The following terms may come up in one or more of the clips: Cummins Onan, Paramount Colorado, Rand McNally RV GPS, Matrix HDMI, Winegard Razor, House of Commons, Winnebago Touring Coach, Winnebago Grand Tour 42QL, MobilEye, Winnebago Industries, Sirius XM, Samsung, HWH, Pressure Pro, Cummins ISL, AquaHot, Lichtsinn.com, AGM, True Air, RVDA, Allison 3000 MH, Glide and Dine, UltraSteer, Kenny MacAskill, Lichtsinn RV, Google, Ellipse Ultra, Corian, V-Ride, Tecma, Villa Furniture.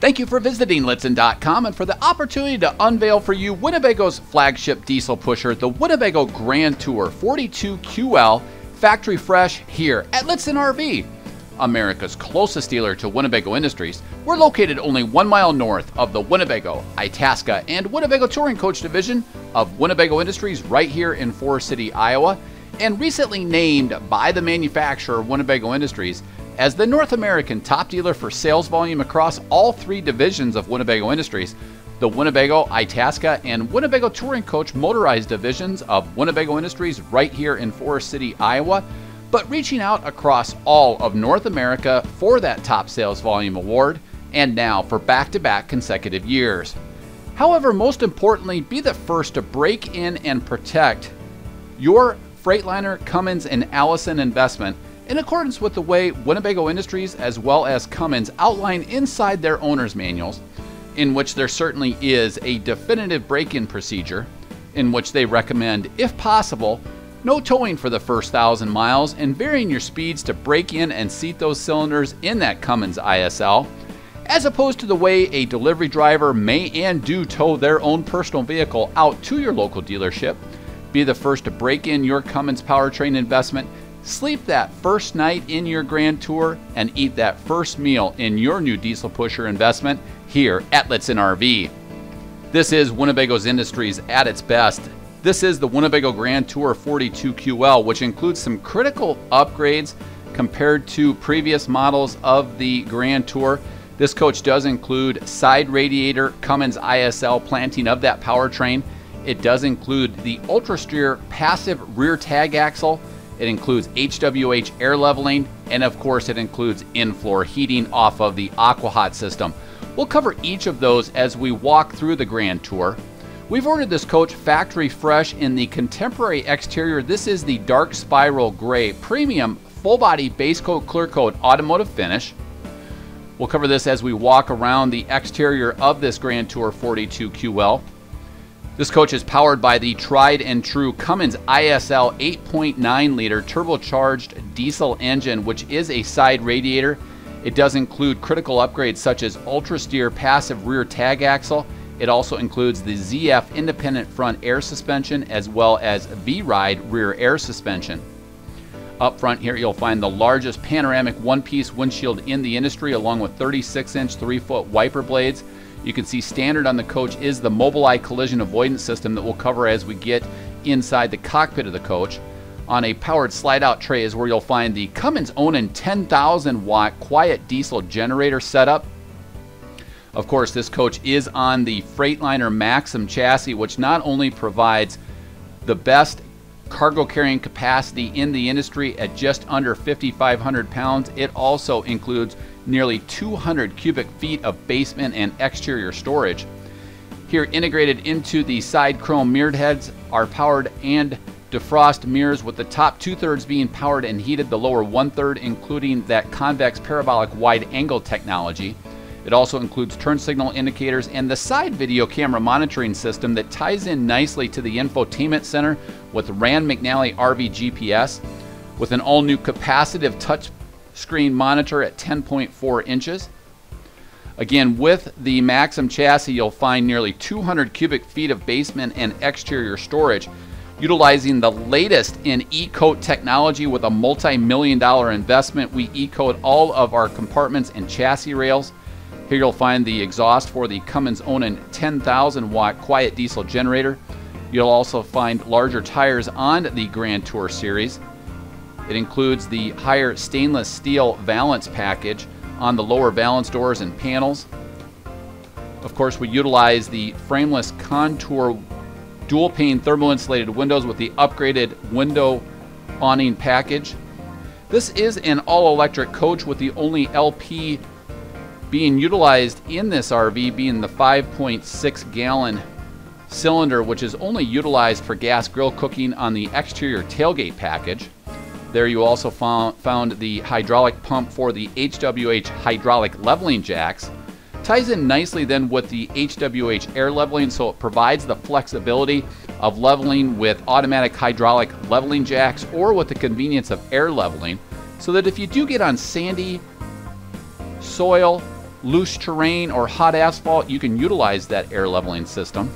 Thank you for visiting Lichtsinn.com and for the opportunity to unveil for you Winnebago's flagship diesel pusher, the Winnebago Grand Tour 42QL, factory fresh here at Lichtsinn RV. America's closest dealer to Winnebago Industries, we're located only 1 mile north of the Winnebago, Itasca, and Winnebago Touring Coach division of Winnebago Industries right here in Forest City, Iowa, and recently named by the manufacturer Winnebago Industries as the North American top dealer for sales volume across all three divisions of Winnebago Industries, the Winnebago, Itasca, and Winnebago Touring Coach motorized divisions of Winnebago Industries right here in Forest City, Iowa, but reaching out across all of North America for that top sales volume award, and now for back-to-back consecutive years. However, most importantly, be the first to break in and protect your Freightliner, Cummins, and Allison investment in accordance with the way Winnebago Industries as well as Cummins outline inside their owner's manuals, in which there certainly is a definitive break-in procedure, in which they recommend, if possible, no towing for the first 1,000 miles and varying your speeds to break in and seat those cylinders in that Cummins ISL, as opposed to the way a delivery driver may and do tow their own personal vehicle out to your local dealership. Be the first to break in your Cummins powertrain investment, sleep that first night in your Grand Tour, and eat that first meal in your new diesel pusher investment here at Lichtsinn RV. This is Winnebago's Industries at its best. This is the Winnebago Grand Tour 42QL, which includes some critical upgrades compared to previous models of the Grand Tour. This coach does include side radiator Cummins ISL planting of that powertrain. It does include the UltraSteer passive rear tag axle. It includes HWH air leveling, and of course it includes in-floor heating off of the AquaHot system. We'll cover each of those as we walk through the Grand Tour. We've ordered this coach factory fresh in the contemporary exterior. This is the dark spiral gray premium full body base coat clear coat automotive finish. We'll cover this as we walk around the exterior of this Grand Tour 42QL. This coach is powered by the tried and true Cummins ISL 8.9 liter turbocharged diesel engine, which is a side radiator. It does include critical upgrades such as UltraSteer passive rear tag axle. It also includes the ZF independent front air suspension as well as V-Ride rear air suspension. Up front here you'll find the largest panoramic one-piece windshield in the industry along with 36-inch 3-foot wiper blades. You can see standard on the coach is the MobilEye collision avoidance system that we'll cover as we get inside the cockpit of the coach. On a powered slide-out tray is where you'll find the Cummins Onan 10,000-watt quiet diesel generator setup. Of course, this coach is on the Freightliner Maxum chassis, which not only provides the best cargo carrying capacity in the industry at just under 5,500 pounds, it also includes nearly 200 cubic feet of basement and exterior storage. Here integrated into the side chrome mirrored heads are powered and defrost mirrors, with the top 2/3 being powered and heated, the lower 1/3 including that convex parabolic wide angle technology. It also includes turn signal indicators and the side video camera monitoring system that ties in nicely to the infotainment center with Rand McNally RV GPS, with an all-new capacitive touch screen monitor at 10.4 inches. Again, with the Maxum chassis, you'll find nearly 200 cubic feet of basement and exterior storage, utilizing the latest in E-coat technology with a multi-million-dollar investment. We E-coat all of our compartments and chassis rails. Here you'll find the exhaust for the Cummins Onan 10,000-watt quiet diesel generator. You'll also find larger tires on the Grand Tour series. It includes the higher stainless steel valance package on the lower valance doors and panels. Of course, we utilize the frameless contour dual-pane thermal-insulated windows with the upgraded window awning package. This is an all-electric coach, with the only LP being utilized in this RV being the 5.6-gallon cylinder, which is only utilized for gas grill cooking on the exterior tailgate package. There you also found the hydraulic pump for the HWH hydraulic leveling jacks. Ties in nicely then with the HWH air leveling, so it provides the flexibility of leveling with automatic hydraulic leveling jacks or with the convenience of air leveling, so that if you do get on sandy soil loose terrain or hot asphalt, you can utilize that air leveling system.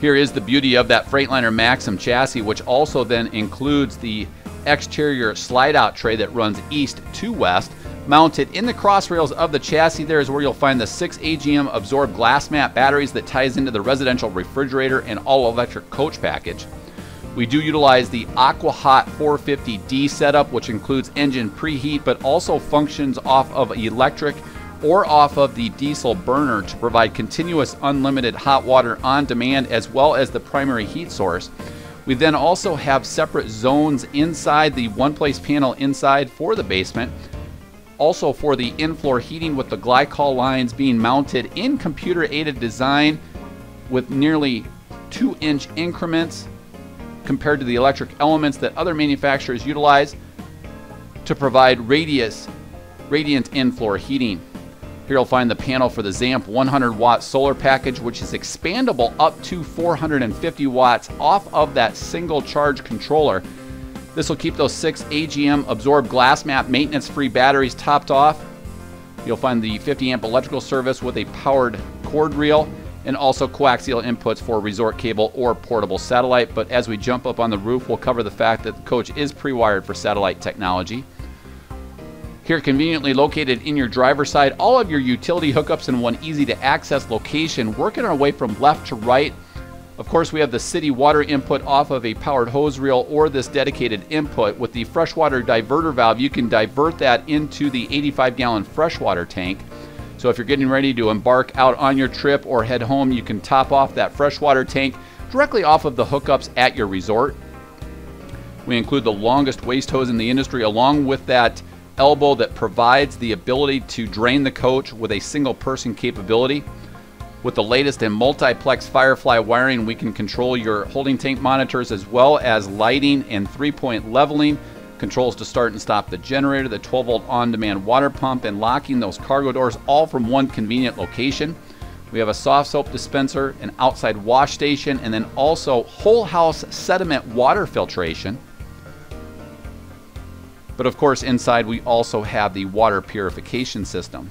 Here is the beauty of that Freightliner Maxum chassis, which also then includes the exterior slide-out tray that runs east to west. Mounted in the cross rails of the chassis there is where you'll find the 6 AGM absorbed glass mat batteries that ties into the residential refrigerator and all-electric coach package. We do utilize the AquaHot 450D setup, which includes engine preheat, but also functions off of electric or off of the diesel burner to provide continuous unlimited hot water on demand, as well as the primary heat source. We then also have separate zones inside the one-place panel inside for the basement. Also for the in-floor heating with the glycol lines being mounted in computer-aided design with nearly 2-inch increments compared to the electric elements that other manufacturers utilize to provide radiant in-floor heating. Here you'll find the panel for the ZAMP 100-watt solar package, which is expandable up to 450 watts off of that single charge controller. This will keep those 6 AGM absorbed glass mat maintenance-free batteries topped off. You'll find the 50-amp electrical service with a powered cord reel and also coaxial inputs for resort cable or portable satellite. But as we jump up on the roof, we'll cover the fact that the coach is pre-wired for satellite technology. Here, conveniently located in your driver's side, all of your utility hookups in one easy-to-access location. Working our way from left to right, of course, we have the city water input off of a powered hose reel or this dedicated input. With the freshwater diverter valve, you can divert that into the 85-gallon freshwater tank. So if you're getting ready to embark out on your trip or head home, you can top off that freshwater tank directly off of the hookups at your resort. We include the longest waste hose in the industry, along with that elbow that provides the ability to drain the coach with a single-person capability. With the latest in multiplex Firefly wiring, we can control your holding tank monitors as well as lighting and three-point leveling, controls to start and stop the generator, the 12-volt on-demand water pump, and locking those cargo doors, all from one convenient location. We have a soft soap dispenser, an outside wash station, and then also whole house sediment water filtration. But of course, inside we also have the water purification system.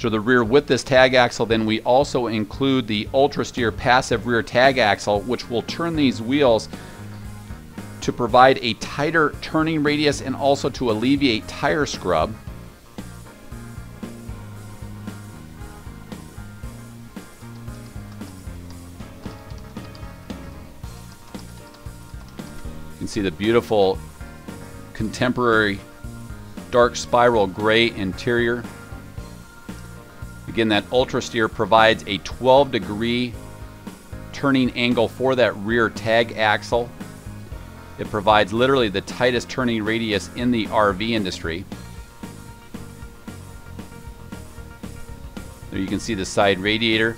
To the rear with this tag axle, then we also include the UltraSteer passive rear tag axle, which will turn these wheels to provide a tighter turning radius and also to alleviate tire scrub. You can see the beautiful contemporary dark spiral gray interior. Again, that UltraSteer provides a 12-degree turning angle for that rear tag axle. It provides literally the tightest turning radius in the RV industry. There you can see the side radiator.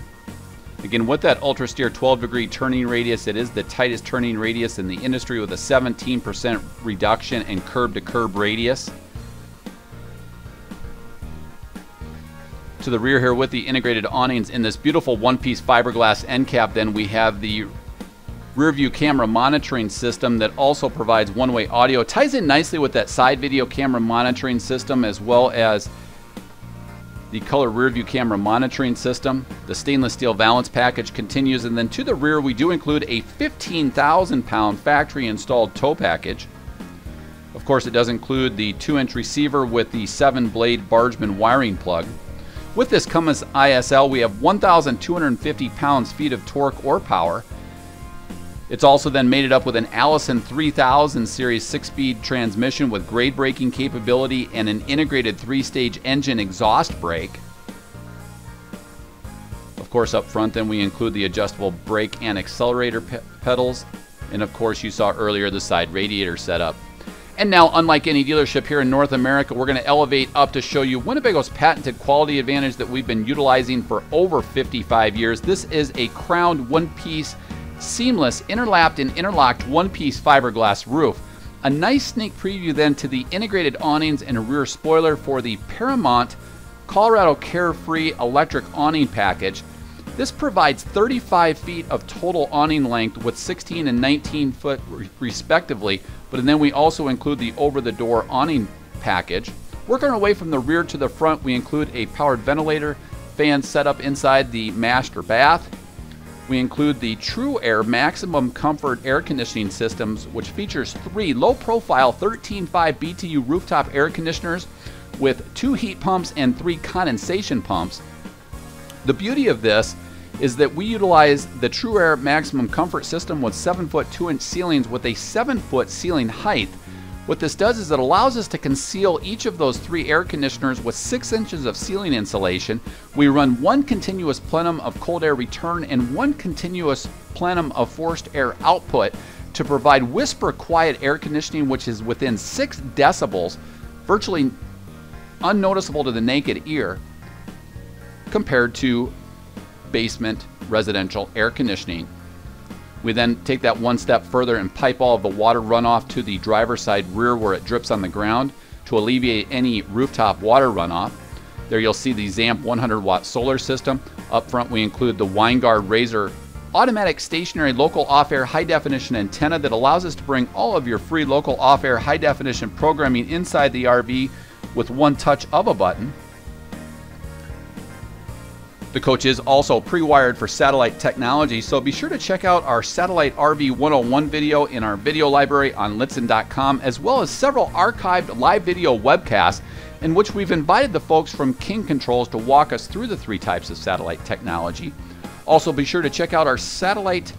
Again, with that UltraSteer 12-degree turning radius, it is the tightest turning radius in the industry with a 17% reduction in curb-to-curb radius. To the rear here with the integrated awnings in this beautiful one-piece fiberglass end cap, then we have the rear view camera monitoring system that also provides one-way audio. It ties in nicely with that side video camera monitoring system as well as the color rear view camera monitoring system. The stainless steel valance package continues, and then to the rear we do include a 15,000-pound factory installed tow package. Of course, it does include the 2-inch receiver with the 7-blade Bargeman wiring plug. With this Cummins ISL, we have 1,250 pounds-feet of torque or power. It's also then mated up with an Allison 3000 series 6-speed transmission with grade braking capability and an integrated 3-stage engine exhaust brake. Of course, up front then we include the adjustable brake and accelerator pedals, and of course you saw earlier the side radiator setup. And now, unlike any dealership here in North America, we're going to elevate up to show you Winnebago's patented quality advantage that we've been utilizing for over 55 years. This is a crowned one-piece, seamless, interlapped and interlocked one-piece fiberglass roof. A nice sneak preview then to the integrated awnings and a rear spoiler for the Paramount Colorado Carefree Electric Awning Package. This provides 35 feet of total awning length with 16 and 19 foot respectively, but then we also include the over-the-door awning package. Working our way from the rear to the front, we include a powered ventilator, fan setup inside the master bath. We include the True Air Maximum Comfort air conditioning systems, which features 3 low-profile 13.5 BTU rooftop air conditioners with 2 heat pumps and 3 condensation pumps. The beauty of this is that we utilize the True Air Maximum Comfort system with 7-foot 2-inch ceilings with a 7-foot ceiling height. What this does is it allows us to conceal each of those 3 air conditioners with 6 inches of ceiling insulation. We run 1 continuous plenum of cold air return and 1 continuous plenum of forced air output to provide whisper quiet air conditioning, which is within 6 decibels, virtually unnoticeable to the naked ear, compared to basement residential air conditioning. We then take that 1 step further and pipe all of the water runoff to the driver's side rear where it drips on the ground to alleviate any rooftop water runoff. There you'll see the ZAMP 100-watt solar system. Up front we include the Winegard Razor automatic stationary local off-air high-definition antenna that allows us to bring all of your free local off-air high-definition programming inside the RV with 1 touch of a button. The coach is also pre-wired for satellite technology, so be sure to check out our Satellite RV 101 video in our video library on Lichtsinn.com, as well as several archived live video webcasts in which we've invited the folks from King Controls to walk us through the 3 types of satellite technology. Also be sure to check out our satellite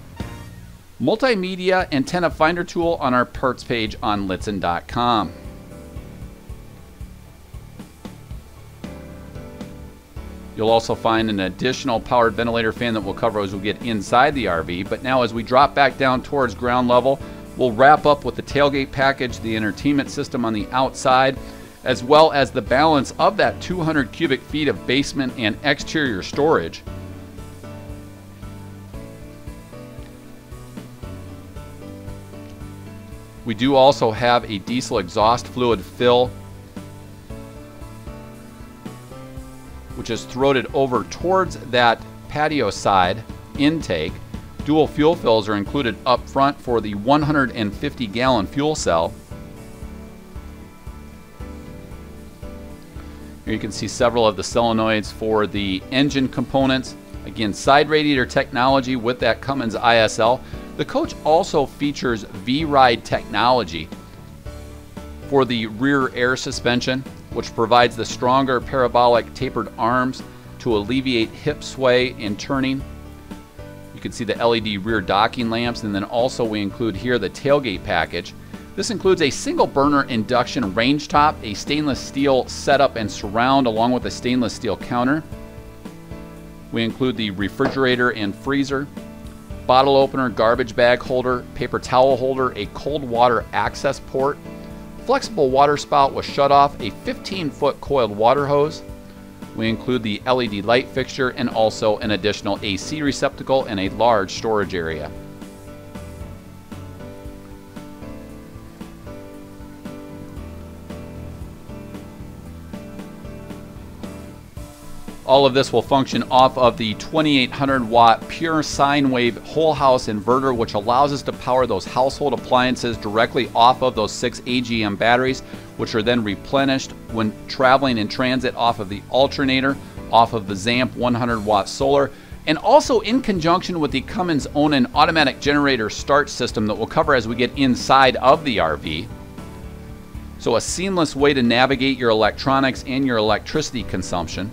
multimedia antenna finder tool on our parts page on Lichtsinn.com. You'll also find an additional powered ventilator fan that we'll cover as we get inside the RV. But now as we drop back down towards ground level, we'll wrap up with the tailgate package, the entertainment system on the outside, as well as the balance of that 200 cubic feet of basement and exterior storage. We do also have a diesel exhaust fluid fill, which is throated over towards that patio side intake. Dual fuel fills are included up front for the 150-gallon fuel cell. Here you can see several of the solenoids for the engine components. Again, side radiator technology with that Cummins ISL. The coach also features V-Ride technology for the rear air suspension, which provides the stronger parabolic tapered arms to alleviate hip sway and turning. You can see the LED rear docking lamps, and then also we include here the tailgate package. This includes a single burner induction range top, a stainless steel setup and surround along with a stainless steel counter. We include the refrigerator and freezer, bottle opener, garbage bag holder, paper towel holder, a cold water access port, flexible water spout with shutoff, a 15-foot coiled water hose. We include the LED light fixture and also an additional AC receptacle and a large storage area. All of this will function off of the 2800-watt pure sine wave whole house inverter, which allows us to power those household appliances directly off of those 6 AGM batteries, which are then replenished when traveling in transit off of the alternator, off of the ZAMP 100-watt solar, and also in conjunction with the Cummins Onan automatic generator start system that we'll cover as we get inside of the RV. So a seamless way to navigate your electronics and your electricity consumption.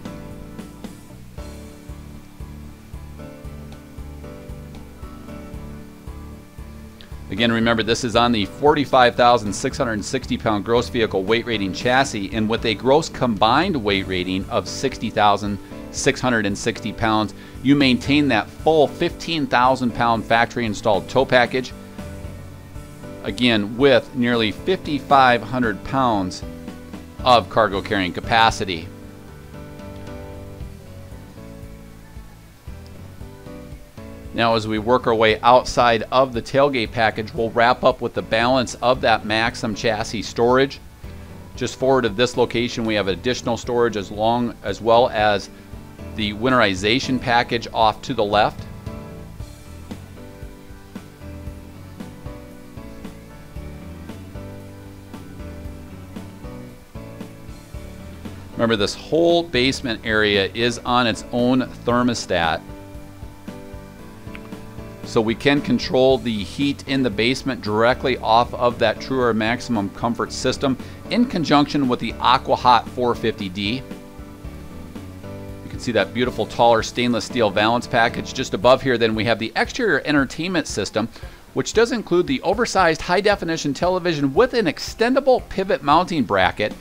Again, remember this is on the 45,660 pound gross vehicle weight rating chassis and with a gross combined weight rating of 60,660 pounds, you maintain that full 15,000 pound factory installed tow package. Again, with nearly 5,500 pounds of cargo carrying capacity. Now as we work our way outside of the tailgate package, we'll wrap up with the balance of that Maxum chassis storage. Just forward of this location, we have additional storage as well as the winterization package off to the left. Remember, this whole basement area is on its own thermostat. So we can control the heat in the basement directly off of that True Air Maximum Comfort system in conjunction with the AquaHot 450D. You can see that beautiful taller stainless steel valance package just above here. Then we have the exterior entertainment system, which does include the oversized high definition television with an extendable pivot mounting bracket.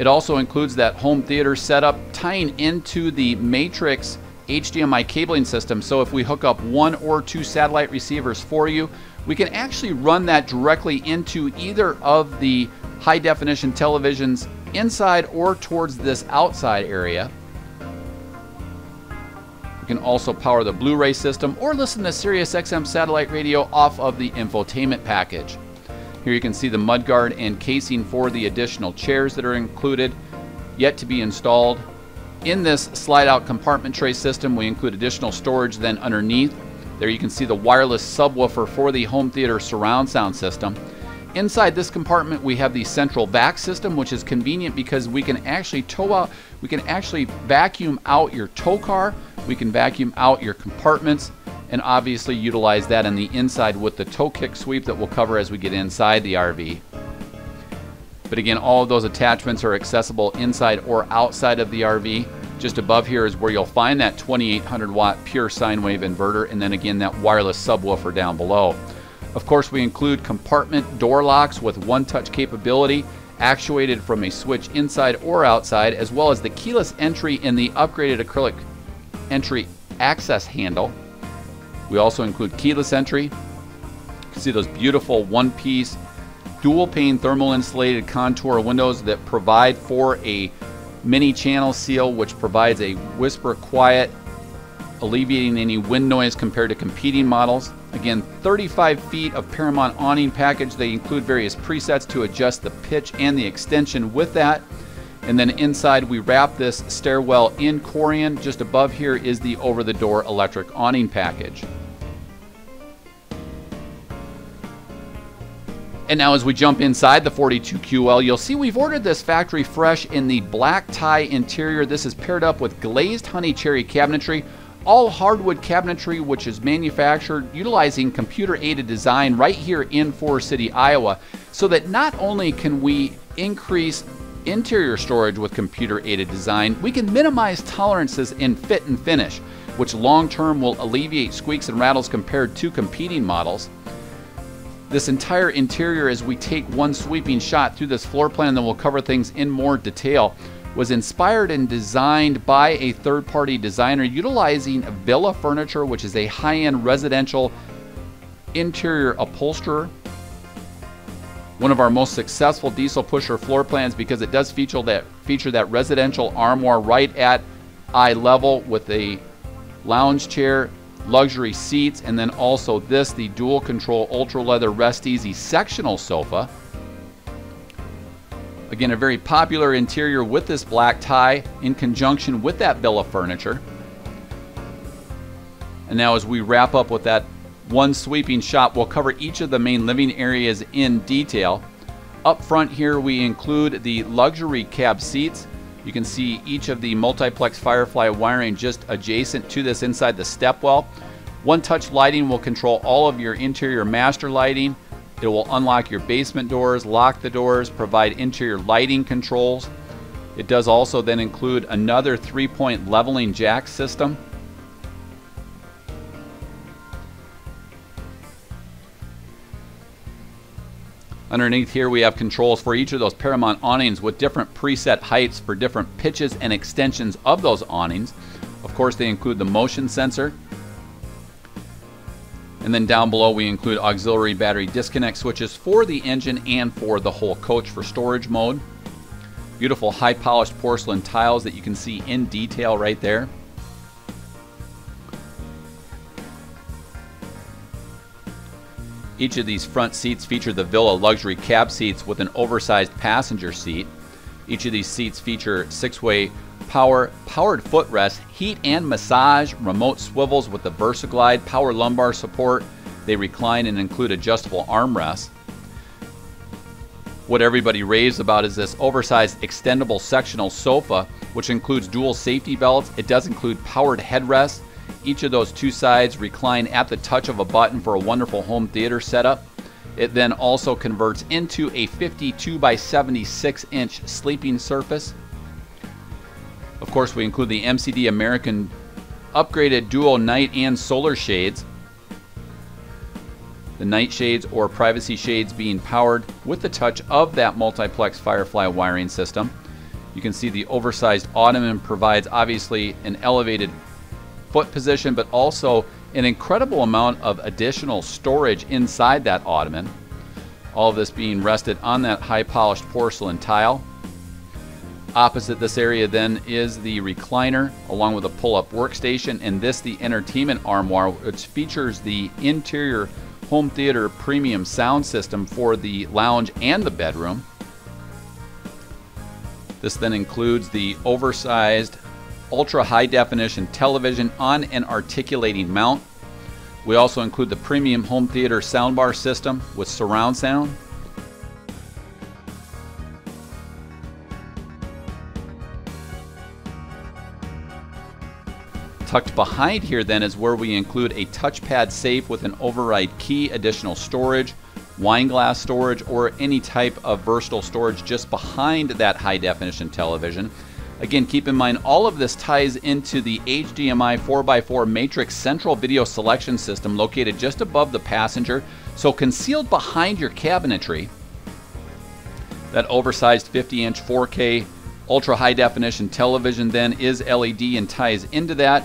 It also includes that home theater setup tying into the Matrix HDMI cabling system. So if we hook up one or two satellite receivers for you, we can actually run that directly into either of the high definition televisions inside or towards this outside area. You can also power the Blu-ray system or listen to Sirius XM satellite radio off of the infotainment package. Here you can see the mudguard and casing for the additional chairs that are included, yet to be installed. In this slide-out compartment tray system, we include additional storage then underneath. There you can see the wireless subwoofer for the home theater surround sound system. Inside this compartment, we have the central vac system, which is convenient because we can actually vacuum out your tow car. We can vacuum out your compartments and obviously utilize that on the inside with the tow kick sweep that we'll cover as we get inside the RV. But again, all of those attachments are accessible inside or outside of the RV. Just above here is where you'll find that 2800 watt pure sine wave inverter, and then again that wireless subwoofer down below. Of course, we include compartment door locks with one-touch capability, actuated from a switch inside or outside, as well as the keyless entry and the upgraded acrylic entry access handle. We also include keyless entry. You can see those beautiful one-piece dual-pane thermal insulated contour windows that provide for a mini channel seal, which provides a whisper quiet, alleviating any wind noise compared to competing models. Again, 35 feet of Paramount awning package. They include various presets to adjust the pitch and the extension with that. And then inside, we wrap this stairwell in Corian. Just above here is the over-the-door electric awning package. And now as we jump inside the 42QL, you'll see we've ordered this factory fresh in the black tie interior. This is paired up with glazed honey cherry cabinetry, all hardwood cabinetry, which is manufactured utilizing computer-aided design right here in Forest City, Iowa, so that not only can we increase interior storage with computer-aided design, we can minimize tolerances in fit and finish, which long-term will alleviate squeaks and rattles compared to competing models. This entire interior, as we take one sweeping shot through this floor plan, and then we'll cover things in more detail, was inspired and designed by a third-party designer utilizing Villa Furniture, which is a high-end residential interior upholsterer. One of our most successful diesel pusher floor plans, because it does feature that residential armoire right at eye level with a lounge chair, luxury seats, and then also this, the dual control ultra leather rest easy sectional sofa. Again, a very popular interior with this black tie in conjunction with that Villa Furniture. And now as we wrap up with that one sweeping shot, we'll cover each of the main living areas in detail. Up front here, we include the luxury cab seats. You can see each of the multiplex Firefly wiring just adjacent to this inside the stepwell. One-touch lighting will control all of your interior master lighting. It will unlock your basement doors, lock the doors, provide interior lighting controls. It does also then include another three-point leveling jack system. Underneath here, we have controls for each of those Paramount awnings with different preset heights for different pitches and extensions of those awnings. Of course, they include the motion sensor. And then down below, we include auxiliary battery disconnect switches for the engine and for the whole coach for storage mode. Beautiful high polished porcelain tiles that you can see in detail right there. Each of these front seats feature the Villa luxury cab seats with an oversized passenger seat. Each of these seats feature six-way power, powered footrest, heat and massage, remote swivels with the VersaGlide, power lumbar support. They recline and include adjustable armrests. What everybody raves about is this oversized extendable sectional sofa, which includes dual safety belts. It does include powered headrests. Each of those two sides recline at the touch of a button for a wonderful home theater setup. It then also converts into a 52 by 76 inch sleeping surface. Of course, we include the MCD American upgraded dual night and solar shades. The night shades or privacy shades being powered with the touch of that multiplex Firefly wiring system. You can see the oversized ottoman provides obviously an elevated foot position, but also an incredible amount of additional storage inside that ottoman. All of this being rested on that high polished porcelain tile. Opposite this area then is the recliner along with a pull-up workstation, and this the entertainment armoire, which features the interior home theater premium sound system for the lounge and the bedroom. This then includes the oversized ultra high definition television on an articulating mount. We also include the premium home theater soundbar system with surround sound. Tucked behind here then is where we include a touchpad safe with an override key, additional storage, wine glass storage, or any type of versatile storage just behind that high definition television. Again, keep in mind all of this ties into the HDMI 4x4 Matrix central video selection system located just above the passenger, so concealed behind your cabinetry. That oversized 50 inch 4K ultra high definition television then is LED and ties into that.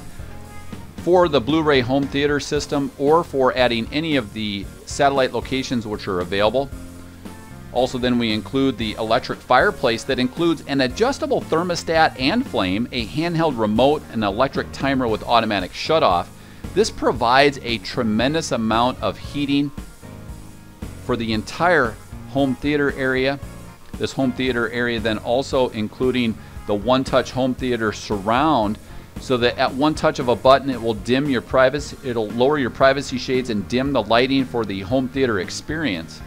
For the Blu-ray home theater system or for adding any of the satellite locations which are available. Also then we include the electric fireplace that includes an adjustable thermostat and flame, a handheld remote, an electric timer with automatic shutoff. This provides a tremendous amount of heating for the entire home theater area. This home theater area then also including the one-touch home theater surround, so that at one touch of a button it will dim your privacy, it'll lower your privacy shades and dim the lighting for the home theater experience.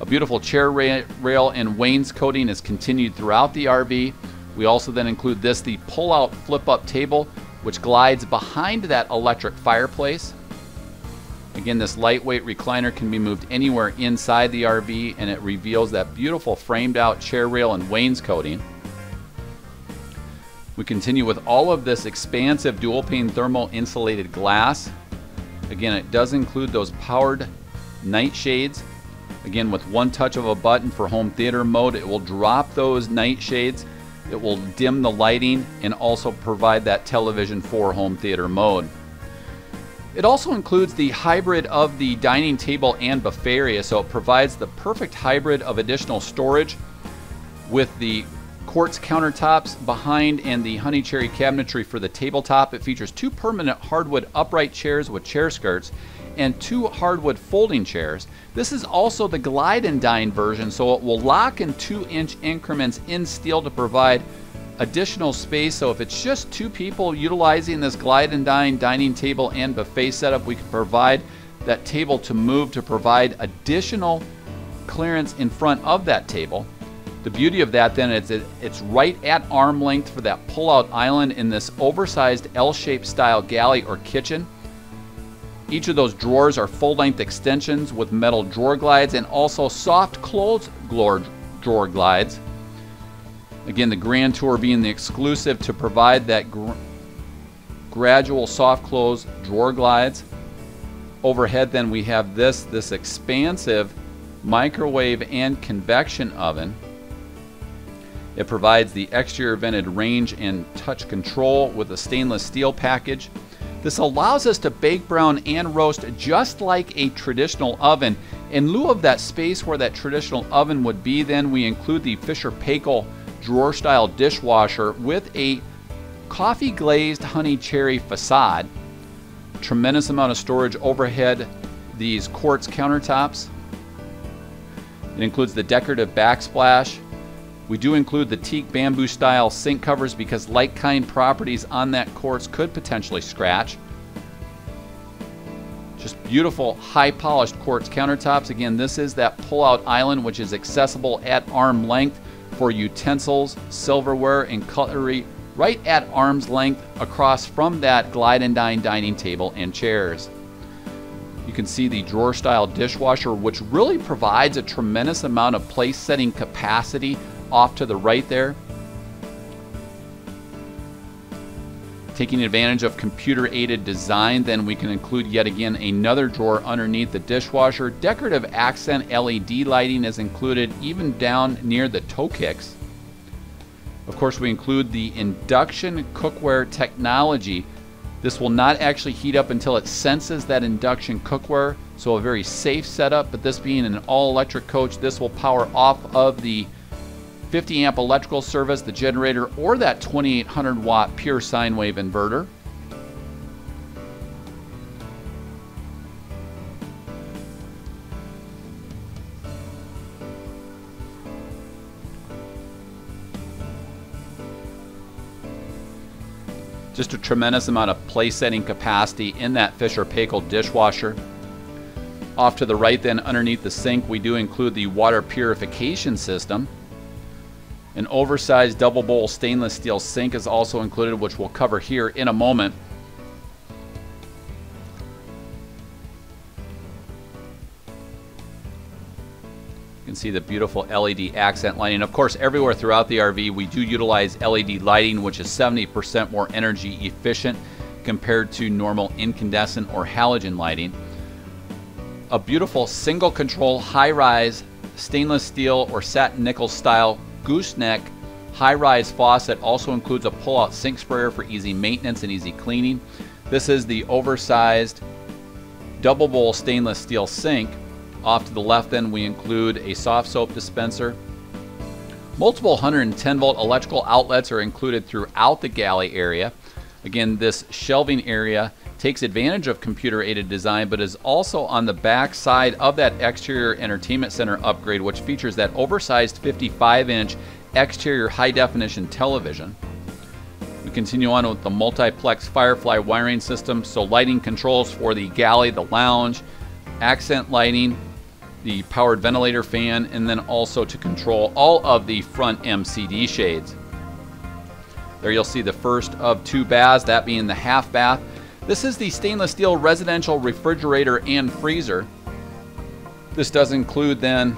A beautiful chair rail and wainscoting is continued throughout the RV. We also then include this, the pull-out flip-up table, which glides behind that electric fireplace. Again, this lightweight recliner can be moved anywhere inside the RV, and it reveals that beautiful framed-out chair rail and wainscoting. We continue with all of this expansive dual-pane thermal insulated glass. Again, it does include those powered night shades. Again, with one touch of a button for home theater mode, it will drop those night shades. It will dim the lighting and also provide that television for home theater mode. It also includes the hybrid of the dining table and buffet area, so it provides the perfect hybrid of additional storage with the quartz countertops behind and the honey cherry cabinetry for the tabletop. It features two permanent hardwood upright chairs with chair skirts and two hardwood folding chairs. This is also the Glide and Dine version, so it will lock in 2-inch increments in steel to provide additional space. So if it's just two people utilizing this Glide and Dine dining table and buffet setup, we can provide that table to move to provide additional clearance in front of that table. The beauty of that then is it's right at arm length for that pull-out island in this oversized L-shaped style galley or kitchen. Each of those drawers are full-length extensions with metal drawer glides and also soft closed drawer glides. Again, the Grand Tour being the exclusive to provide that gradual soft close drawer glides. Overhead then we have this expansive microwave and convection oven. It provides the exterior vented range and touch control with a stainless steel package. This allows us to bake, brown, and roast just like a traditional oven. In lieu of that space where that traditional oven would be, then we include the Fisher Paykel drawer style dishwasher with a coffee glazed honey cherry facade. Tremendous amount of storage overhead these quartz countertops. It includes the decorative backsplash. We do include the teak bamboo style sink covers because like kind properties on that quartz could potentially scratch. Just beautiful, high polished quartz countertops. Again, this is that pull-out island, which is accessible at arm length for utensils, silverware, and cutlery, right at arm's length across from that Glide and Dine dining table and chairs. You can see the drawer-style dishwasher, which really provides a tremendous amount of place-setting capacity off to the right there. Taking advantage of computer-aided design, then we can include yet again another drawer underneath the dishwasher. Decorative accent LED lighting is included even down near the toe kicks. Of course, we include the induction cookware technology. This will not actually heat up until it senses that induction cookware, so a very safe setup. But this being an all-electric coach, this will power off of the 50 amp electrical service, the generator, or that 2800 watt pure sine wave inverter. Just a tremendous amount of place setting capacity in that Fisher Paykel dishwasher. Off to the right then, underneath the sink, we do include the water purification system. An oversized double bowl stainless steel sink is also included, which we'll cover here in a moment. You can see the beautiful LED accent lighting. Of course, everywhere throughout the RV, we do utilize LED lighting, which is 70% more energy efficient compared to normal incandescent or halogen lighting. A beautiful single control high-rise stainless steel or satin nickel style gooseneck high-rise faucet also includes a pull-out sink sprayer for easy maintenance and easy cleaning. This is the oversized double bowl stainless steel sink. Off to the left then, we include a soft soap dispenser. Multiple 110 volt electrical outlets are included throughout the galley area. Again, this shelving area takes advantage of computer aided design, but is also on the back side of that exterior entertainment center upgrade, which features that oversized 55 inch exterior high definition television. We continue on with the multiplex Firefly wiring system. So lighting controls for the galley, the lounge, accent lighting, the powered ventilator fan, and then also to control all of the front MCD shades. There you'll see the first of two baths, that being the half bath. This is the stainless steel residential refrigerator and freezer. This does include then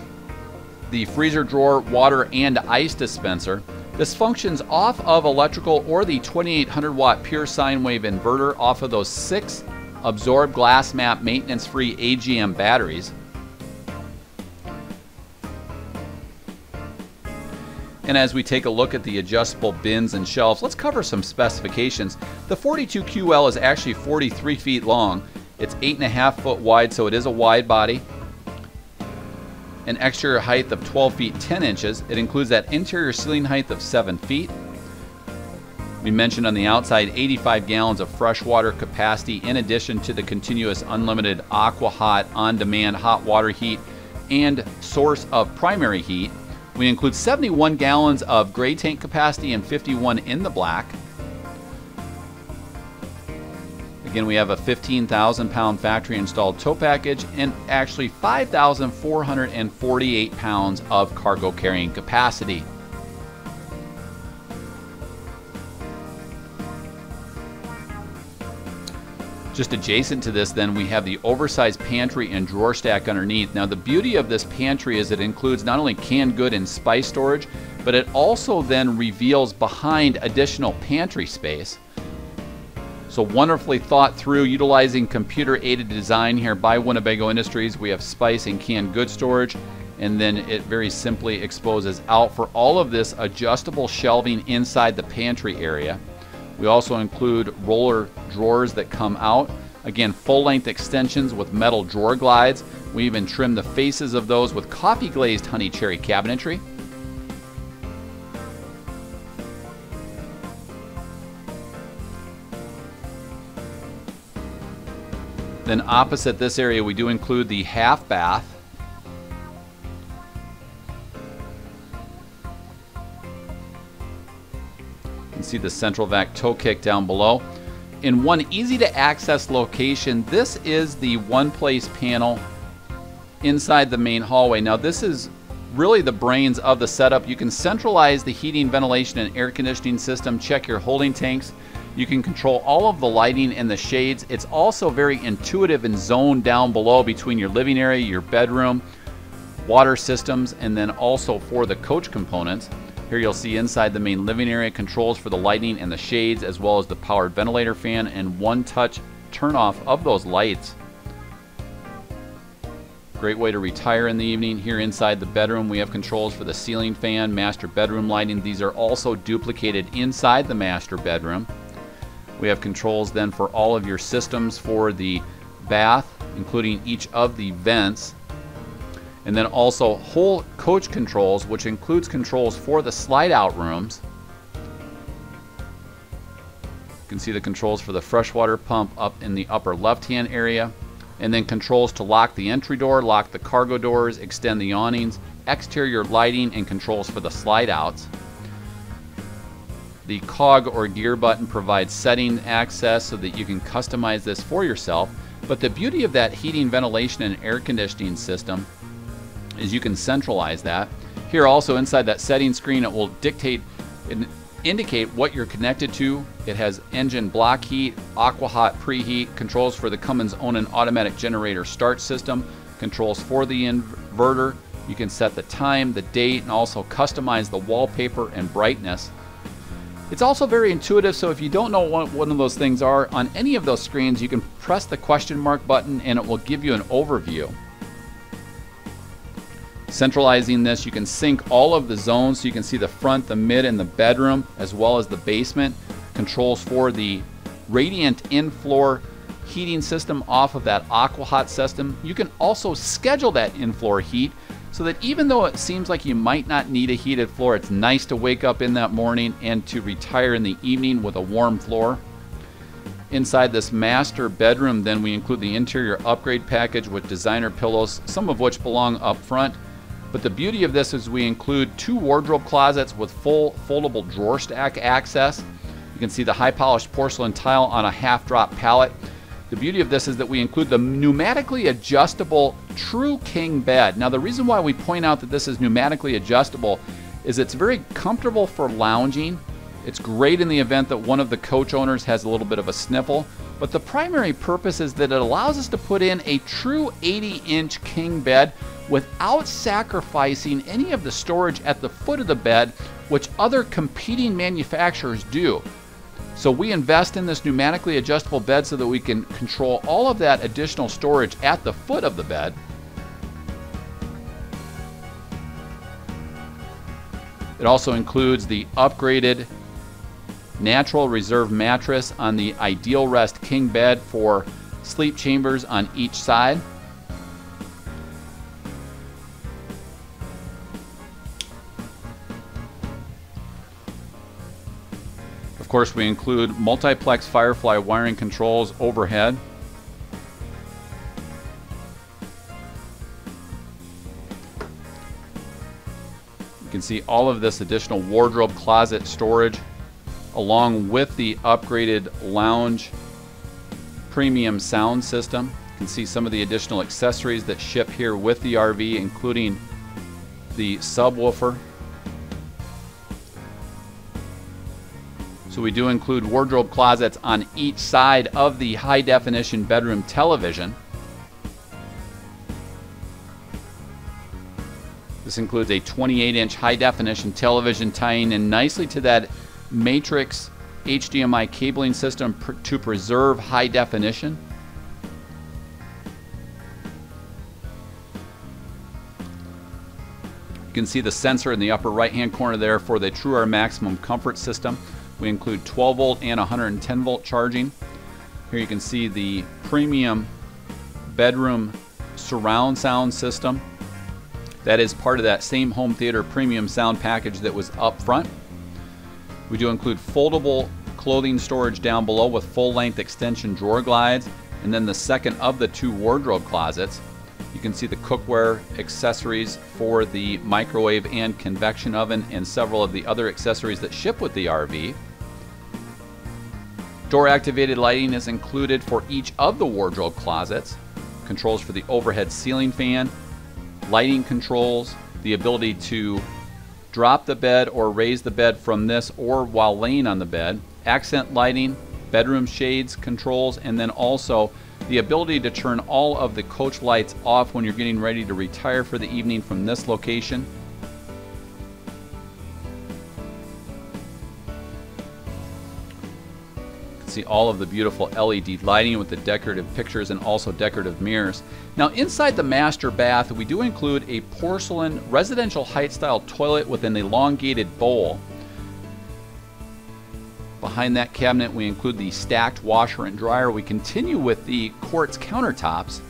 the freezer drawer, water, and ice dispenser. This functions off of electrical or the 2800 watt pure sine wave inverter off of those 6 absorb glass mat maintenance-free AGM batteries. And as we take a look at the adjustable bins and shelves, let's cover some specifications. The 42QL is actually 43 feet long. It's 8.5 foot wide, so it is a wide body. An exterior height of 12 feet 10 inches. It includes that interior ceiling height of 7 feet. We mentioned on the outside 85 gallons of freshwater capacity, in addition to the continuous unlimited AquaHot on-demand hot water heat and source of primary heat. We include 71 gallons of gray tank capacity and 51 in the black. Again, we have a 15,000 pound factory installed tow package and actually 5,448 pounds of cargo carrying capacity. Just adjacent to this then, we have the oversized pantry and drawer stack underneath. Now the beauty of this pantry is it includes not only canned good and spice storage, but it also then reveals behind additional pantry space. So wonderfully thought through, utilizing computer aided design here by Winnebago Industries. We have spice and canned good storage, and then it very simply exposes out for all of this adjustable shelving inside the pantry area. We also include roller drawers that come out. Again, full-length extensions with metal drawer glides. We even trim the faces of those with coffee-glazed honey cherry cabinetry. Then opposite this area, we do include the half bath. See the central vac toe kick down below. in one easy to access location. This is the one place panel inside the main hallway. Now this is really the brains of the setup. You can centralize the heating, ventilation, and air conditioning system, check your holding tanks. You can control all of the lighting and the shades. It's also very intuitive and zoned down below between your living area, your bedroom, water systems, and then also for the coach components. Here you'll see inside the main living area controls for the lighting and the shades, as well as the powered ventilator fan and one touch turn off of those lights. Great way to retire in the evening. Here inside the bedroom, we have controls for the ceiling fan, master bedroom lighting. These are also duplicated inside the master bedroom. We have controls then for all of your systems for the bath, including each of the vents. And then also whole coach controls, which includes controls for the slide out rooms. You can see the controls for the freshwater pump up in the upper left-hand area. And then controls to lock the entry door, lock the cargo doors, extend the awnings, exterior lighting, and controls for the slide outs. The cog or gear button provides setting access so that you can customize this for yourself. But the beauty of that heating, ventilation, and air conditioning system is you can centralize that. Here also inside that setting screen, it will dictate and indicate what you're connected to. It has engine block heat, AquaHot preheat, controls for the Cummins Onan automatic generator start system, controls for the inverter. You can set the time, the date, and also customize the wallpaper and brightness. It's also very intuitive, so if you don't know what one of those things are, on any of those screens you can press the question mark button and it will give you an overview. Centralizing this, you can sync all of the zones so you can see the front, the mid, and the bedroom, as well as the basement. Controls for the radiant in-floor heating system off of that AquaHot system. You can also schedule that in-floor heat, so that even though it seems like you might not need a heated floor, it's nice to wake up in that morning and to retire in the evening with a warm floor. Inside this master bedroom, then we include the interior upgrade package with designer pillows, some of which belong up front. But the beauty of this is we include two wardrobe closets with full foldable drawer stack access. You can see the high polished porcelain tile on a half drop pallet. The beauty of this is that we include the pneumatically adjustable True King bed. Now, the reason why we point out that this is pneumatically adjustable is it's very comfortable for lounging. It's great in the event that one of the coach owners has a little bit of a sniffle, but the primary purpose is that it allows us to put in a true 80-inch king bed without sacrificing any of the storage at the foot of the bed, which other competing manufacturers do. So we invest in this pneumatically adjustable bed so that we can control all of that additional storage at the foot of the bed. It also includes the upgraded natural reserve mattress on the Ideal Rest King bed for sleep chambers on each side. Of course, we include multiplex Firefly wiring controls overhead. You can see all of this additional wardrobe closet storage along with the upgraded lounge premium sound system. You can see some of the additional accessories that ship here with the RV, including the subwoofer. So we do include wardrobe closets on each side of the high definition bedroom television. This includes a 28-inch high definition television tying in nicely to that Matrix HDMI cabling system to preserve high definition. You can see the sensor in the upper right-hand corner there for the True Air Maximum Comfort system. We include 12-volt and 110-volt charging. Here you can see the premium bedroom surround sound system. That is part of that same home theater premium sound package that was up front. We do include foldable clothing storage down below with full-length extension drawer glides, and then the second of the two wardrobe closets. You can see the cookware accessories for the microwave and convection oven and several of the other accessories that ship with the RV. Door-activated lighting is included for each of the wardrobe closets, controls for the overhead ceiling fan, lighting controls, the ability to drop the bed or raise the bed from this or while laying on the bed, accent lighting, bedroom shades controls, and then also the ability to turn all of the coach lights off when you're getting ready to retire for the evening from this location. You can see all of the beautiful LED lighting with the decorative pictures and also decorative mirrors. Now inside the master bath, we do include a porcelain residential height style toilet with an elongated bowl. Behind that cabinet, we include the stacked washer and dryer. We continue with the quartz countertops.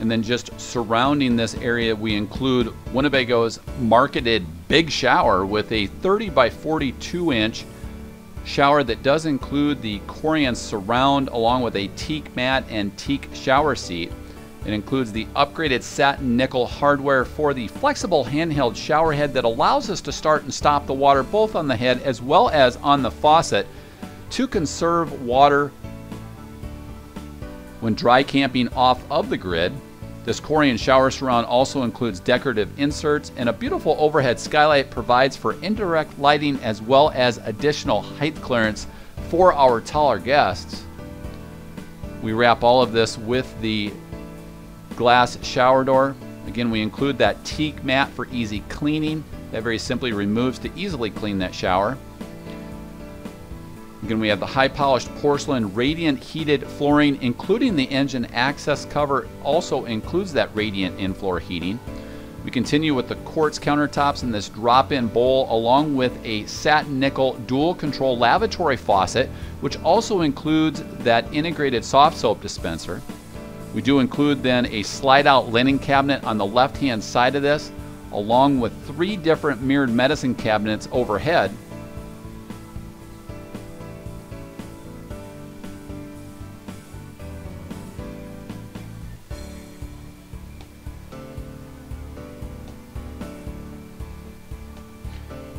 And then just surrounding this area, we include Winnebago's marketed big shower with a 30 by 42 inch shower that does include the Corian surround along with a teak mat and teak shower seat. It includes the upgraded satin nickel hardware for the flexible handheld shower head that allows us to start and stop the water both on the head as well as on the faucet to conserve water when dry camping off of the grid. This Corian shower surround also includes decorative inserts, and a beautiful overhead skylight provides for indirect lighting as well as additional height clearance for our taller guests. We wrap all of this with the glass shower door. Again, we include that teak mat for easy cleaning that very simply removes to easily clean that shower. Again, we have the high polished porcelain radiant heated flooring, including the engine access cover, also includes that radiant in-floor heating. We continue with the quartz countertops in this drop-in bowl along with a satin nickel dual control lavatory faucet, which also includes that integrated soft soap dispenser. We do include then a slide-out linen cabinet on the left-hand side of this, along with three different mirrored medicine cabinets overhead.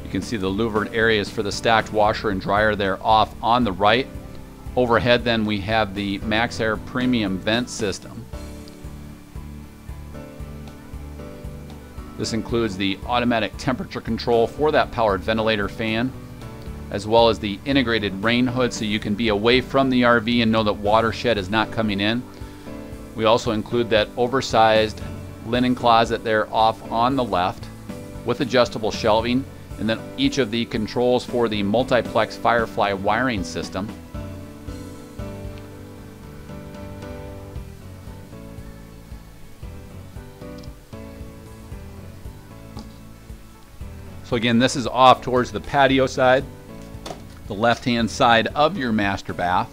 You can see the louvered areas for the stacked washer and dryer there off on the right. Overhead then we have the MaxAir premium vent system. This includes the automatic temperature control for that powered ventilator fan, as well as the integrated rain hood so you can be away from the RV and know that watershed is not coming in. We also include that oversized linen closet there off on the left with adjustable shelving, and then each of the controls for the multiplex Firefly wiring system. So again, this is off towards the patio side, the left-hand side of your master bath.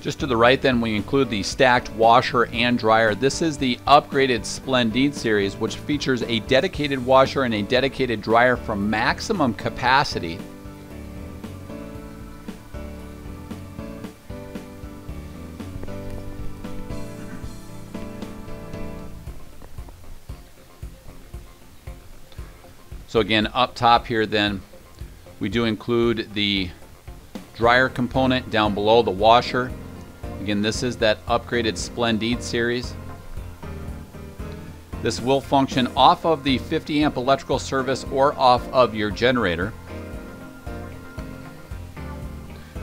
Just to the right then, we include the stacked washer and dryer. This is the upgraded Splendide series, which features a dedicated washer and a dedicated dryer for maximum capacity. So again, up top here then, we do include the dryer component, down below the washer. Again, this is that upgraded Splendide series. This will function off of the 50 amp electrical service or off of your generator.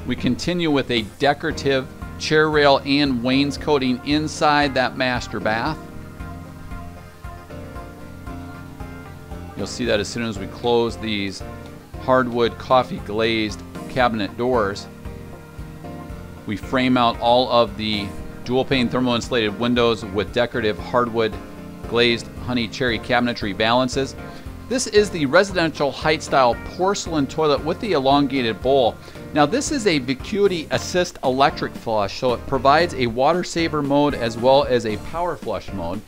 We continue with a decorative chair rail and wainscoting inside that master bath. You'll see that as soon as we close these hardwood coffee glazed cabinet doors. We frame out all of the dual pane thermal insulated windows with decorative hardwood glazed honey cherry cabinetry balances. This is the residential height style porcelain toilet with the elongated bowl. Now this is a vacuity assist electric flush, so it provides a water saver mode as well as a power flush mode.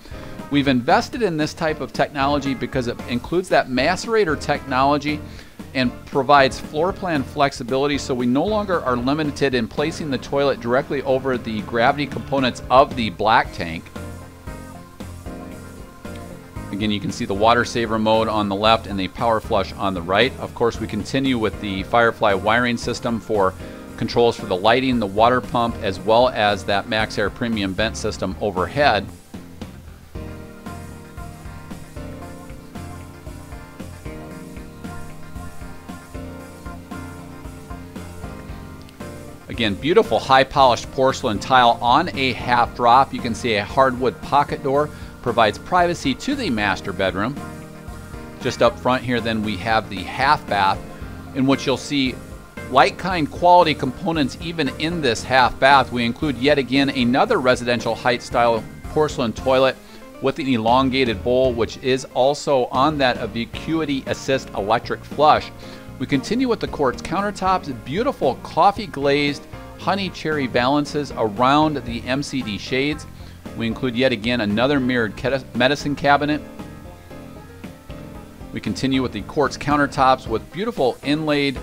We've invested in this type of technology because it includes that macerator technology and provides floor plan flexibility, so we no longer are limited in placing the toilet directly over the gravity components of the black tank. Again, you can see the water saver mode on the left and the power flush on the right. Of course, we continue with the Firefly wiring system for controls for the lighting, the water pump, as well as that MaxAir premium vent system overhead. Again, beautiful high polished porcelain tile on a half drop. You can see a hardwood pocket door, provides privacy to the master bedroom. Just up front here, then we have the half bath, in which you'll see like kind quality components even in this half bath. We include yet again another residential height style porcelain toilet with an elongated bowl, which is also on that vacuity assist electric flush. We continue with the quartz countertops, beautiful coffee glazed honey cherry balances around the MCD shades. We include yet again another mirrored medicine cabinet. We continue with the quartz countertops with beautiful inlaid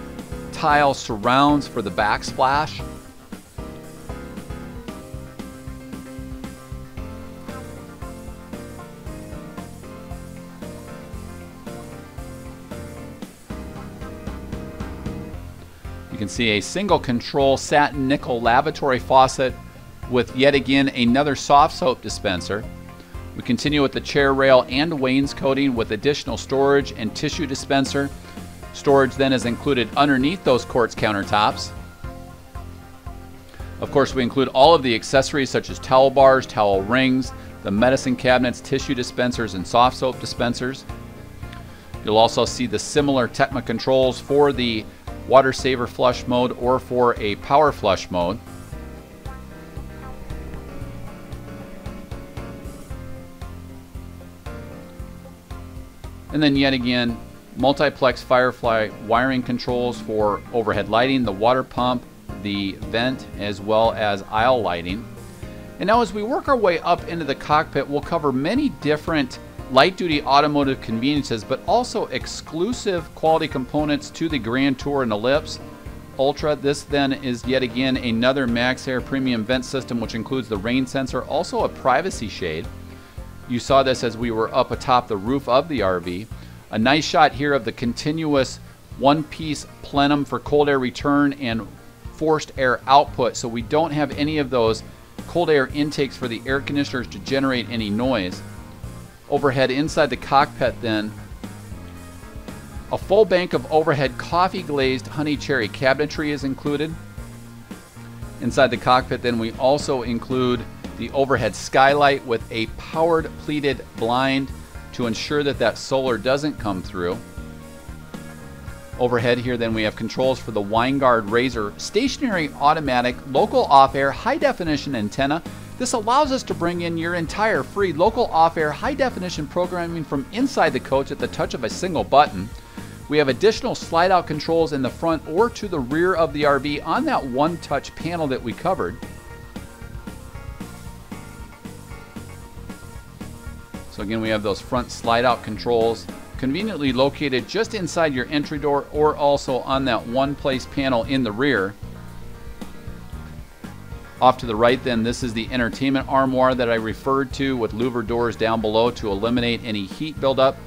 tile surrounds for the backsplash. You can see a single control satin nickel lavatory faucet with yet again another soft soap dispenser. We continue with the chair rail and wainscoting with additional storage and tissue dispenser. Storage then is included underneath those quartz countertops. Of course, we include all of the accessories such as towel bars, towel rings, the medicine cabinets, tissue dispensers, and soft soap dispensers. You'll also see the similar Tecma controls for the water saver flush mode or for a power flush mode. And then yet again, multiplex Firefly wiring controls for overhead lighting, the water pump, the vent, as well as aisle lighting. And now as we work our way up into the cockpit, we'll cover many different light-duty automotive conveniences, but also exclusive quality components to the Grand Tour and Ellipse Ultra. This then is yet again another MaxAir premium vent system, which includes the rain sensor, also a privacy shade. You saw this as we were up atop the roof of the RV. A nice shot here of the continuous one-piece plenum for cold air return and forced air output, so we don't have any of those cold air intakes for the air conditioners to generate any noise. Overhead inside the cockpit then, a full bank of overhead coffee glazed honey cherry cabinetry is included. Inside the cockpit then we also include the overhead skylight with a powered pleated blind to ensure that that solar doesn't come through. Overhead here then we have controls for the Winegard Razor stationary automatic local off-air high definition antenna. This allows us to bring in your entire free local off-air high-definition programming from inside the coach at the touch of a single button. We have additional slide-out controls in the front or to the rear of the RV on that one-touch panel that we covered. So again, we have those front slide-out controls conveniently located just inside your entry door or also on that one-place panel in the rear. Off to the right then, this is the entertainment armoire that I referred to with louver doors down below to eliminate any heat buildup.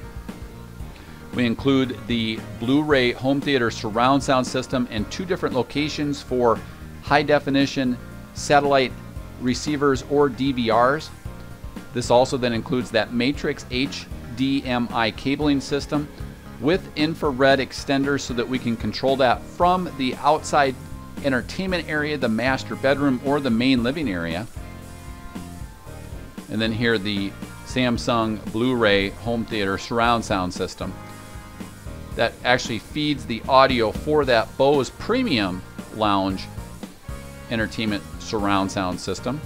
We include the Blu-ray home theater surround sound system and two different locations for high definition satellite receivers or DVRs. This also then includes that Matrix HDMI cabling system with infrared extenders so that we can control that from the outside entertainment area, the master bedroom, or the main living area. And then here the Samsung Blu-ray home theater surround sound system that actually feeds the audio for that Bose Premium Lounge entertainment surround sound system.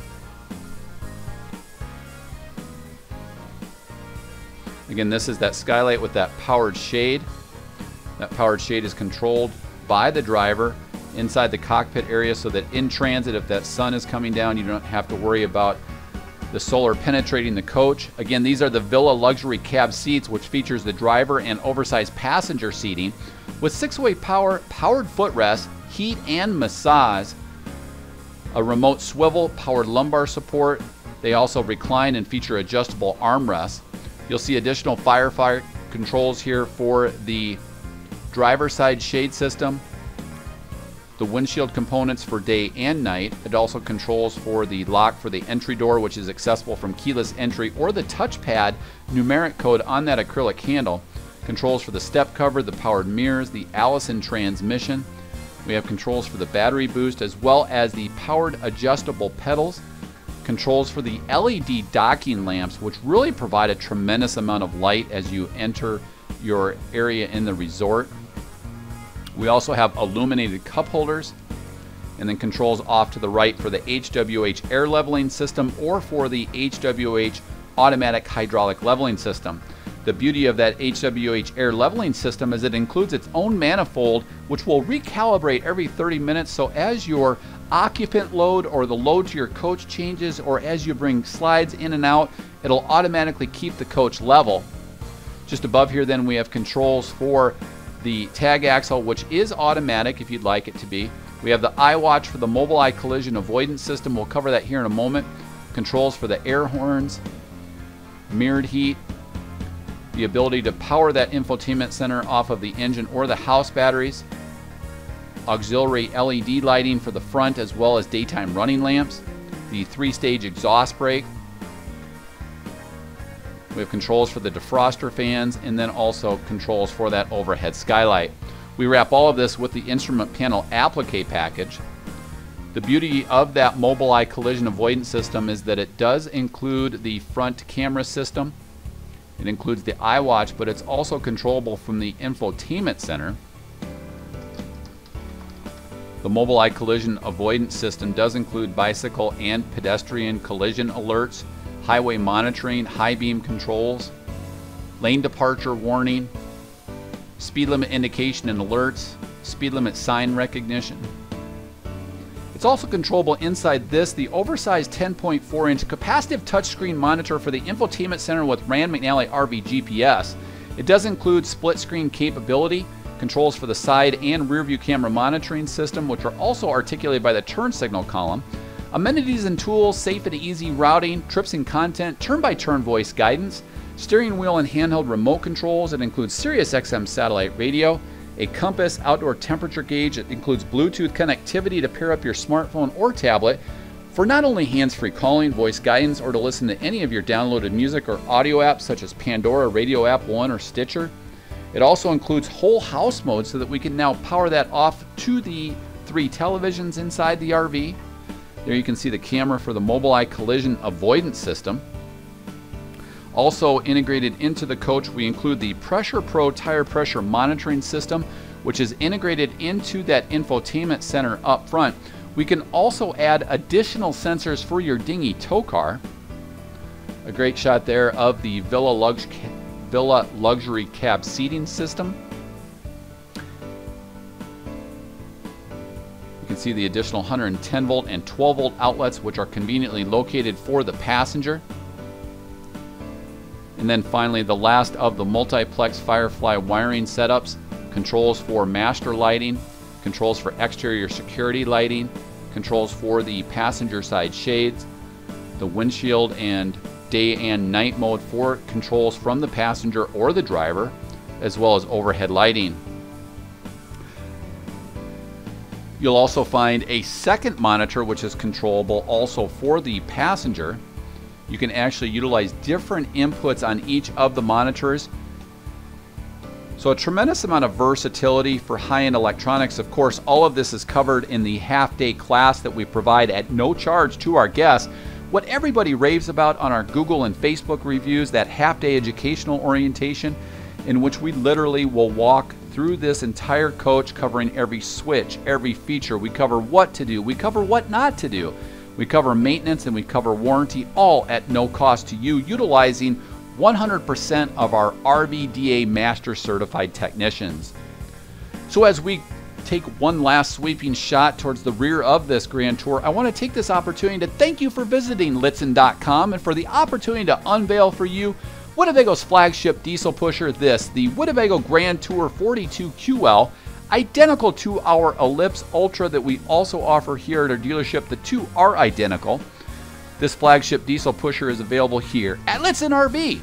Again, this is that skylight with that powered shade. That powered shade is controlled by the driver inside the cockpit area so that in transit, if that sun is coming down, you don't have to worry about the solar penetrating the coach. Again, these are the Villa luxury cab seats, which features the driver and oversized passenger seating. with 6-way power, powered footrest, heat and massage, a remote swivel, powered lumbar support. They also recline and feature adjustable armrests. You'll see additional Firefly controls here for the driver side shade system, the windshield components for day and night. It also controls for the lock for the entry door, which is accessible from keyless entry or the touchpad numeric code on that acrylic handle. Controls for the step cover, the powered mirrors, the Allison transmission. We have controls for the battery boost as well as the powered adjustable pedals. Controls for the LED docking lamps, which really provide a tremendous amount of light as you enter your area in the resort. We also have illuminated cup holders, and then controls off to the right for the HWH air leveling system or for the HWH automatic hydraulic leveling system. The beauty of that HWH air leveling system is it includes its own manifold, which will recalibrate every 30 minutes. So as your occupant load or the load to your coach changes, or as you bring slides in and out, it'll automatically keep the coach level. Just above here then we have controls for the tag axle, which is automatic if you'd like it to be. We have the iWatch for the MobilEye collision avoidance system. We'll cover that here in a moment. Controls for the air horns, mirrored heat, the ability to power that infotainment center off of the engine or the house batteries, auxiliary LED lighting for the front as well as daytime running lamps, the 3-stage exhaust brake. We have controls for the defroster fans and then also controls for that overhead skylight. We wrap all of this with the instrument panel applique package. The beauty of that MobilEye collision avoidance system is that it does include the front camera system. It includes the iWatch, but it's also controllable from the infotainment center. The MobilEye collision avoidance system does include bicycle and pedestrian collision alerts, highway monitoring, high beam controls, lane departure warning, speed limit indication and alerts, speed limit sign recognition. It's also controllable inside this, the oversized 10.4-inch capacitive touchscreen monitor for the infotainment center with Rand McNally RV GPS. It does include split-screen capability, controls for the side and rear-view camera monitoring system, which are also articulated by the turn signal column, amenities and tools, safe and easy routing, trips and content, turn-by-turn voice guidance, steering wheel and handheld remote controls. It includes Sirius XM satellite radio, a compass, outdoor temperature gauge. It includes Bluetooth connectivity to pair up your smartphone or tablet for not only hands-free calling, voice guidance, or to listen to any of your downloaded music or audio apps such as Pandora, Radio App One, or Stitcher. It also includes whole house mode so that we can now power that off to the 3 televisions inside the RV. There you can see the camera for the MobilEye collision avoidance system. Also integrated into the coach, we include the Pressure Pro tire pressure monitoring system, which is integrated into that infotainment center up front. We can also add additional sensors for your dinghy tow car. A great shot there of the Villa Luxury Cab seating system. You can see the additional 110-volt and 12-volt outlets, which are conveniently located for the passenger. And then finally, the last of the multiplex Firefly wiring setups, controls for master lighting, controls for exterior security lighting, controls for the passenger side shades, the windshield and day and night mode for controls from the passenger or the driver, as well as overhead lighting. You'll also find a second monitor, which is controllable also for the passenger. You can actually utilize different inputs on each of the monitors. So a tremendous amount of versatility for high-end electronics. Of course, all of this is covered in the half-day class that we provide at no charge to our guests. What everybody raves about on our Google and Facebook reviews, that half-day educational orientation in which we literally will walk through this entire coach, covering every switch, every feature. We cover what to do, we cover what not to do. We cover maintenance and we cover warranty, all at no cost to you, utilizing 100% of our RVDA Master Certified Technicians. So as we take one last sweeping shot towards the rear of this Grand Tour, I want to take this opportunity to thank you for visiting Lichtsinn.com and for the opportunity to unveil for you Winnebago's flagship diesel pusher, the Winnebago Grand Tour 42QL, identical to our Ellipse Ultra that we also offer here at our dealership. The two are identical. This flagship diesel pusher is available here at Lichtsinn RV,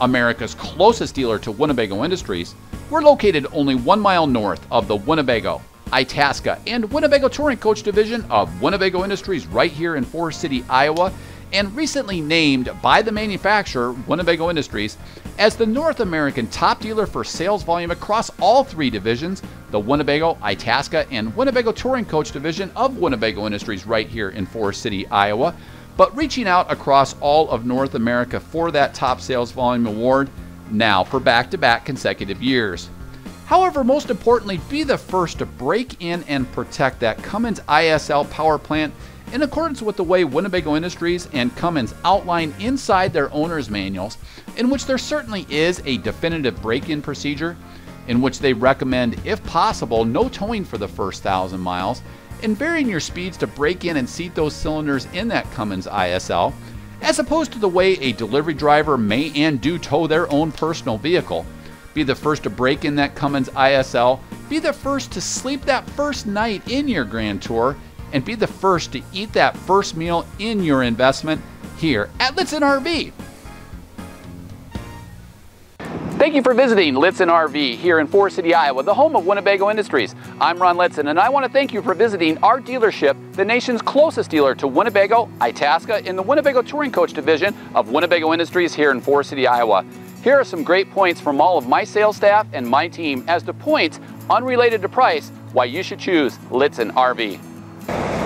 America's closest dealer to Winnebago Industries. We're located only 1 mile north of the Winnebago, Itasca, and Winnebago Touring Coach division of Winnebago Industries right here in Forest City, Iowa, and recently named by the manufacturer, Winnebago Industries, as the North American top dealer for sales volume across all three divisions, the Winnebago, Itasca, and Winnebago Touring Coach division of Winnebago Industries right here in Forest City, Iowa, but reaching out across all of North America for that top sales volume award now for back-to-back consecutive years. However, most importantly, be the first to break in and protect that Cummins ISL power plant in accordance with the way Winnebago Industries and Cummins outline inside their owner's manuals, in which there certainly is a definitive break-in procedure, in which they recommend, if possible, no towing for the first 1,000 miles, and varying your speeds to break in and seat those cylinders in that Cummins ISL, as opposed to the way a delivery driver may and do tow their own personal vehicle. Be the first to break in that Cummins ISL, be the first to sleep that first night in your Grand Tour, and be the first to eat that first meal in your investment here at Lichtsinn RV. Thank you for visiting Lichtsinn RV here in Forest City, Iowa, the home of Winnebago Industries. I'm Ron Lichtsinn, and I want to thank you for visiting our dealership, the nation's closest dealer to Winnebago, Itasca, in the Winnebago Touring Coach division of Winnebago Industries here in Forest City, Iowa. Here are some great points from all of my sales staff and my team as to points unrelated to price why you should choose Lichtsinn RV.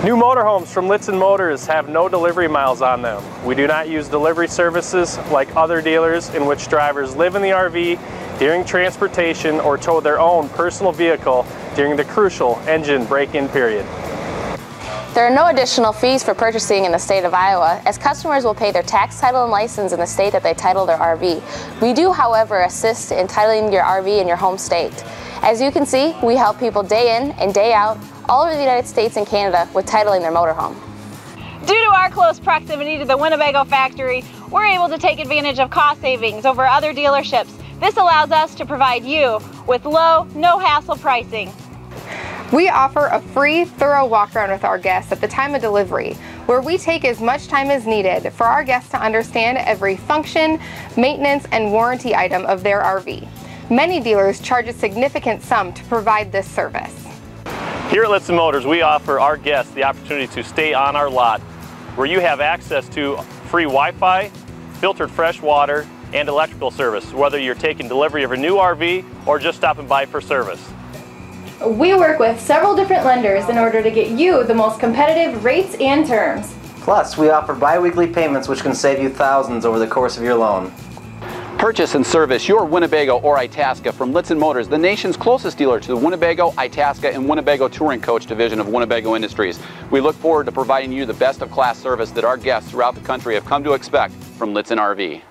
New motorhomes from Lichtsinn Motors have no delivery miles on them. We do not use delivery services like other dealers in which drivers live in the RV during transportation or tow their own personal vehicle during the crucial engine break-in period. There are no additional fees for purchasing in the state of Iowa, as customers will pay their tax, title, and license in the state that they title their RV. We do, however, assist in titling your RV in your home state. As you can see, we help people day in and day out all over the United States and Canada with titling their motorhome. Due to our close proximity to the Winnebago factory, we're able to take advantage of cost savings over other dealerships. This allows us to provide you with low, no-hassle pricing. We offer a free, thorough walk-around with our guests at the time of delivery, where we take as much time as needed for our guests to understand every function, maintenance, and warranty item of their RV. Many dealers charge a significant sum to provide this service. Here at Lichtsinn Motors, we offer our guests the opportunity to stay on our lot, where you have access to free Wi-Fi, filtered fresh water, and electrical service, whether you're taking delivery of a new RV or just stopping by for service. We work with several different lenders in order to get you the most competitive rates and terms. Plus, we offer bi-weekly payments, which can save you thousands over the course of your loan. Purchase and service your Winnebago or Itasca from Lichtsinn Motors, the nation's closest dealer to the Winnebago, Itasca, and Winnebago Touring Coach division of Winnebago Industries. We look forward to providing you the best of class service that our guests throughout the country have come to expect from Lichtsinn RV.